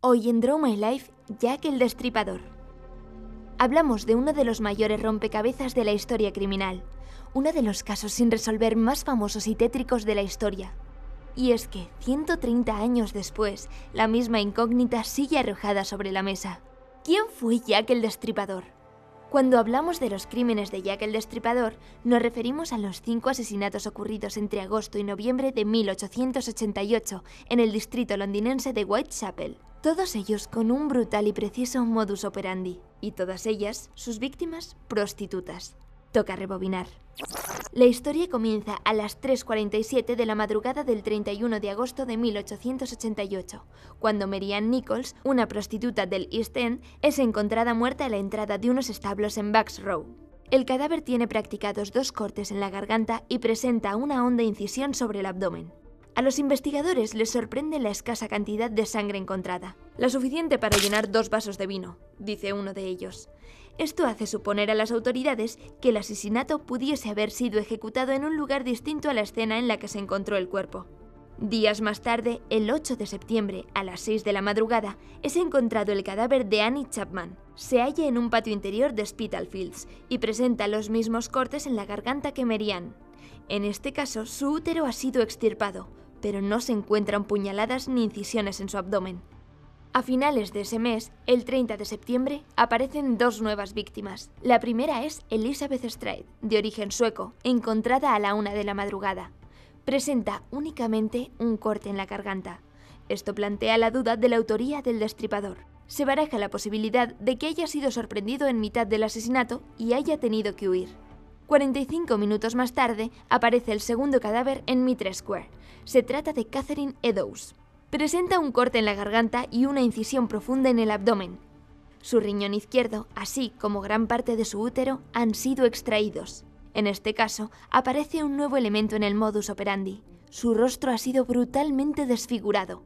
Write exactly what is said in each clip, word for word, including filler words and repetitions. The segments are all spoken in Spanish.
Hoy en Draw My Life, Jack el Destripador. Hablamos de uno de los mayores rompecabezas de la historia criminal, uno de los casos sin resolver más famosos y tétricos de la historia. Y es que, ciento treinta años después, la misma incógnita sigue arrojada sobre la mesa. ¿Quién fue Jack el Destripador? Cuando hablamos de los crímenes de Jack el Destripador, nos referimos a los cinco asesinatos ocurridos entre agosto y noviembre de mil ochocientos ochenta y ocho en el distrito londinense de Whitechapel. Todos ellos con un brutal y preciso modus operandi, y todas ellas, sus víctimas, prostitutas. Toca rebobinar. La historia comienza a las tres cuarenta y siete de la madrugada del treinta y uno de agosto de mil ochocientos ochenta y ocho, cuando Mary Ann Nichols, una prostituta del East End, es encontrada muerta a la entrada de unos establos en Bucks Row. El cadáver tiene practicados dos cortes en la garganta y presenta una honda incisión sobre el abdomen. A los investigadores les sorprende la escasa cantidad de sangre encontrada, la suficiente para llenar dos vasos de vino, dice uno de ellos. Esto hace suponer a las autoridades que el asesinato pudiese haber sido ejecutado en un lugar distinto a la escena en la que se encontró el cuerpo. Días más tarde, el ocho de septiembre, a las seis de la madrugada, es encontrado el cadáver de Annie Chapman. Se halla en un patio interior de Spitalfields y presenta los mismos cortes en la garganta que Mary Ann. En este caso, su útero ha sido extirpado, pero no se encuentran puñaladas ni incisiones en su abdomen. A finales de ese mes, el treinta de septiembre, aparecen dos nuevas víctimas. La primera es Elizabeth Stride, de origen sueco, encontrada a la una de la madrugada. Presenta únicamente un corte en la garganta. Esto plantea la duda de la autoría del destripador. Se baraja la posibilidad de que haya sido sorprendido en mitad del asesinato y haya tenido que huir. cuarenta y cinco minutos más tarde, aparece el segundo cadáver en Mitre Square. Se trata de Catherine Eddowes. Presenta un corte en la garganta y una incisión profunda en el abdomen. Su riñón izquierdo, así como gran parte de su útero, han sido extraídos. En este caso, aparece un nuevo elemento en el modus operandi. Su rostro ha sido brutalmente desfigurado.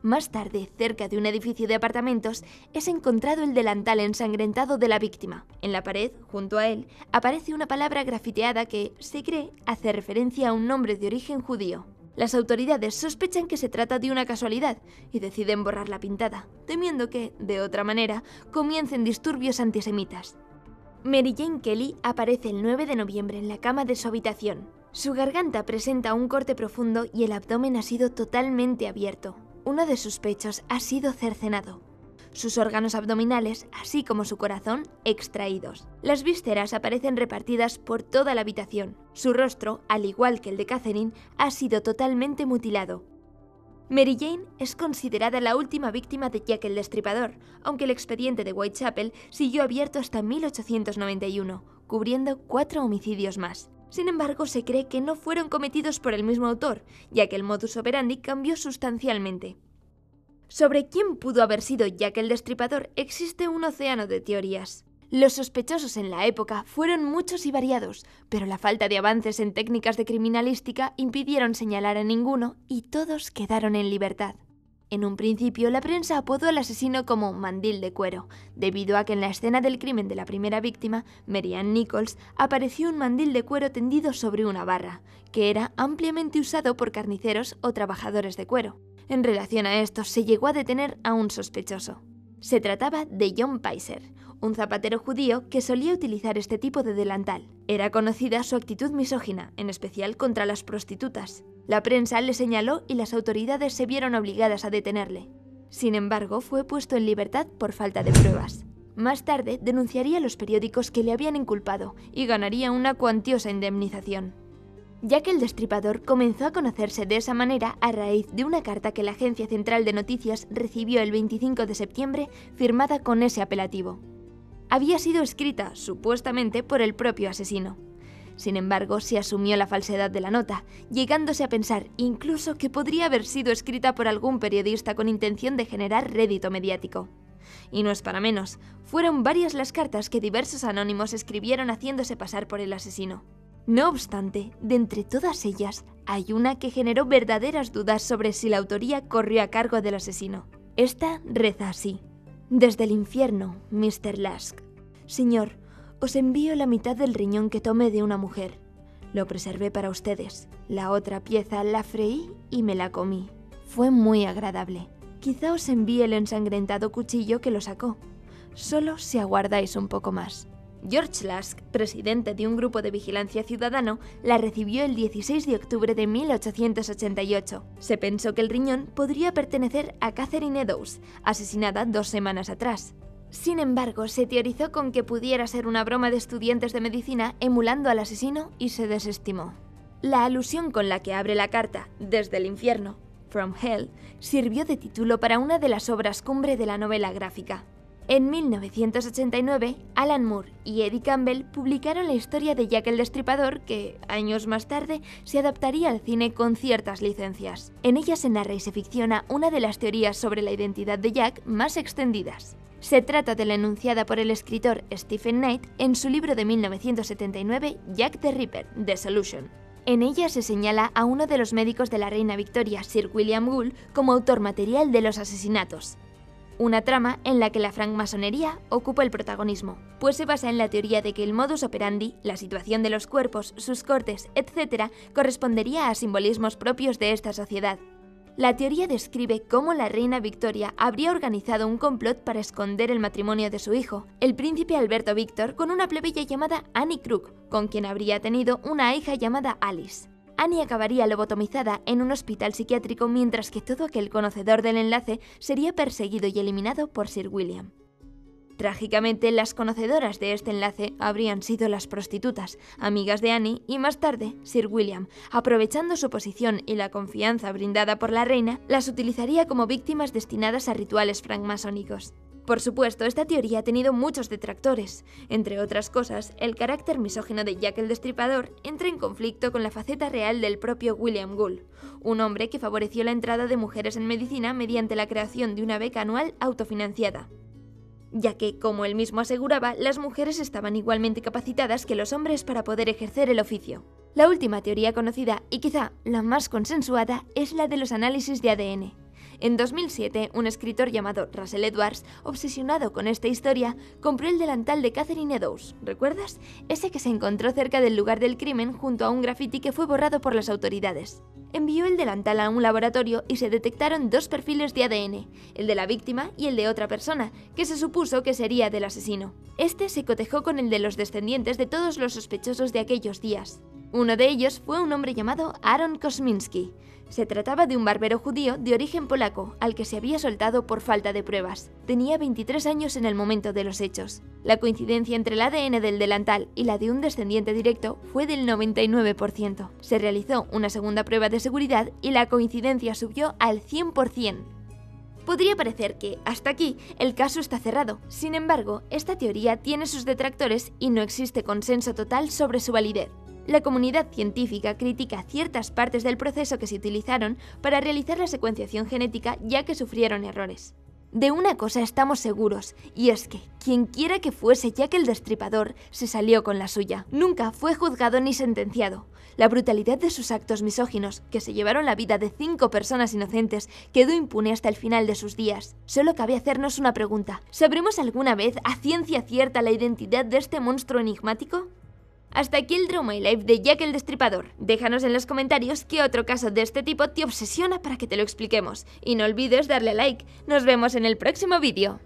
Más tarde, cerca de un edificio de apartamentos, es encontrado el delantal ensangrentado de la víctima. En la pared, junto a él, aparece una palabra grafiteada que, se cree, hace referencia a un nombre de origen judío. Las autoridades sospechan que se trata de una casualidad y deciden borrar la pintada, temiendo que, de otra manera, comiencen disturbios antisemitas. Mary Jane Kelly aparece el nueve de noviembre en la cama de su habitación. Su garganta presenta un corte profundo y el abdomen ha sido totalmente abierto. Uno de sus pechos ha sido cercenado, sus órganos abdominales, así como su corazón, extraídos. Las vísceras aparecen repartidas por toda la habitación. Su rostro, al igual que el de Catherine, ha sido totalmente mutilado. Mary Jane es considerada la última víctima de Jack el Destripador, aunque el expediente de Whitechapel siguió abierto hasta mil ochocientos noventa y uno, cubriendo cuatro homicidios más. Sin embargo, se cree que no fueron cometidos por el mismo autor, ya que el modus operandi cambió sustancialmente. Sobre quién pudo haber sido Jack el Destripador existe un océano de teorías. Los sospechosos en la época fueron muchos y variados, pero la falta de avances en técnicas de criminalística impidieron señalar a ninguno y todos quedaron en libertad. En un principio, la prensa apodó al asesino como Mandil de Cuero, debido a que en la escena del crimen de la primera víctima, Mary Ann Nichols, apareció un mandil de cuero tendido sobre una barra, que era ampliamente usado por carniceros o trabajadores de cuero. En relación a esto, se llegó a detener a un sospechoso. Se trataba de John Piser, un zapatero judío que solía utilizar este tipo de delantal. Era conocida su actitud misógina, en especial contra las prostitutas. La prensa le señaló y las autoridades se vieron obligadas a detenerle. Sin embargo, fue puesto en libertad por falta de pruebas. Más tarde, denunciaría a los periódicos que le habían inculpado y ganaría una cuantiosa indemnización. Jack el Destripador comenzó a conocerse de esa manera a raíz de una carta que la Agencia Central de Noticias recibió el veinticinco de septiembre, firmada con ese apelativo. Había sido escrita, supuestamente, por el propio asesino. Sin embargo, se asumió la falsedad de la nota, llegándose a pensar incluso que podría haber sido escrita por algún periodista con intención de generar rédito mediático. Y no es para menos, fueron varias las cartas que diversos anónimos escribieron haciéndose pasar por el asesino. No obstante, de entre todas ellas, hay una que generó verdaderas dudas sobre si la autoría corrió a cargo del asesino. Esta reza así: Desde el infierno, mister Lusk. Señor, os envío la mitad del riñón que tomé de una mujer. Lo preservé para ustedes. La otra pieza la freí y me la comí. Fue muy agradable. quizá os envíe el ensangrentado cuchillo que lo sacó. Solo si aguardáis un poco más. George Lusk, presidente de un grupo de vigilancia ciudadano, la recibió el dieciséis de octubre de mil ochocientos ochenta y ocho. Se pensó que el riñón podría pertenecer a Catherine Eddowes, asesinada dos semanas atrás. Sin embargo, se teorizó con que pudiera ser una broma de estudiantes de medicina emulando al asesino y se desestimó. La alusión con la que abre la carta, Desde el infierno, From Hell, sirvió de título para una de las obras cumbre de la novela gráfica. En mil novecientos ochenta y nueve, Alan Moore y Eddie Campbell publicaron la historia de Jack el Destripador que, años más tarde, se adaptaría al cine con ciertas licencias. En ella se narra y se ficciona una de las teorías sobre la identidad de Jack más extendidas. Se trata de la enunciada por el escritor Stephen Knight en su libro de mil novecientos setenta y nueve, Jack the Ripper, The Solution. En ella se señala a uno de los médicos de la reina Victoria, Sir William Gull, como autor material de los asesinatos. Una trama en la que la francmasonería ocupa el protagonismo, pues se basa en la teoría de que el modus operandi, la situación de los cuerpos, sus cortes, etcétera, correspondería a simbolismos propios de esta sociedad. La teoría describe cómo la reina Victoria habría organizado un complot para esconder el matrimonio de su hijo, el príncipe Alberto Víctor, con una plebeya llamada Annie Crook, con quien habría tenido una hija llamada Alice. Annie acabaría lobotomizada en un hospital psiquiátrico mientras que todo aquel conocedor del enlace sería perseguido y eliminado por Sir William. Trágicamente, las conocedoras de este enlace habrían sido las prostitutas, amigas de Annie y más tarde Sir William, aprovechando su posición y la confianza brindada por la reina, las utilizaría como víctimas destinadas a rituales francmasónicos. Por supuesto, esta teoría ha tenido muchos detractores. Entre otras cosas, el carácter misógino de Jack el Destripador entra en conflicto con la faceta real del propio William Gull, un hombre que favoreció la entrada de mujeres en medicina mediante la creación de una beca anual autofinanciada, ya que, como él mismo aseguraba, las mujeres estaban igualmente capacitadas que los hombres para poder ejercer el oficio. La última teoría conocida, y quizá la más consensuada, es la de los análisis de A D N. En dos mil siete, un escritor llamado Russell Edwards, obsesionado con esta historia, compró el delantal de Catherine Eddowes, ¿recuerdas? Ese que se encontró cerca del lugar del crimen junto a un grafiti que fue borrado por las autoridades. Envió el delantal a un laboratorio y se detectaron dos perfiles de A D N, el de la víctima y el de otra persona, que se supuso que sería del asesino. Este se cotejó con el de los descendientes de todos los sospechosos de aquellos días. Uno de ellos fue un hombre llamado Aaron Kosminski. Se trataba de un barbero judío de origen polaco, al que se había soltado por falta de pruebas. Tenía veintitrés años en el momento de los hechos. La coincidencia entre el A D N del delantal y la de un descendiente directo fue del noventa y nueve por ciento. Se realizó una segunda prueba de seguridad y la coincidencia subió al cien por ciento. Podría parecer que, hasta aquí, el caso está cerrado. Sin embargo, esta teoría tiene sus detractores y no existe consenso total sobre su validez. La comunidad científica critica ciertas partes del proceso que se utilizaron para realizar la secuenciación genética, ya que sufrieron errores. De una cosa estamos seguros, y es que quienquiera que fuese Jack el Destripador se salió con la suya. Nunca fue juzgado ni sentenciado. La brutalidad de sus actos misóginos, que se llevaron la vida de cinco personas inocentes, quedó impune hasta el final de sus días. Solo cabe hacernos una pregunta: ¿sabremos alguna vez a ciencia cierta la identidad de este monstruo enigmático? Hasta aquí el Draw My Life de Jack el Destripador. Déjanos en los comentarios qué otro caso de este tipo te obsesiona para que te lo expliquemos. Y no olvides darle a like. Nos vemos en el próximo vídeo.